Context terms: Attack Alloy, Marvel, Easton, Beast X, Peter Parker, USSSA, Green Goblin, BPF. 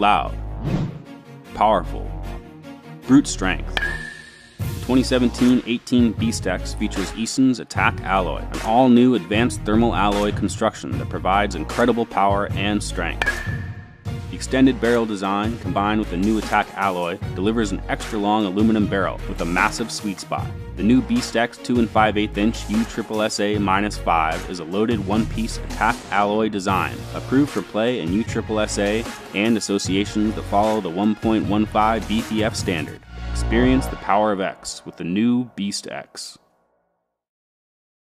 Loud. Powerful. Brute strength. 2017-18 Beast X features Easton's Attack Alloy, an all-new advanced thermal alloy construction that provides incredible power and strength. The extended barrel design, combined with the new Attack Alloy, delivers an extra-long aluminum barrel with a massive sweet spot. The new Beast X 2 5/8-inch USSSA-5 is a loaded one-piece Attack Alloy design, approved for play in USSSA and associations that follow the 1.15 BPF standard. Experience the power of X with the new Beast X.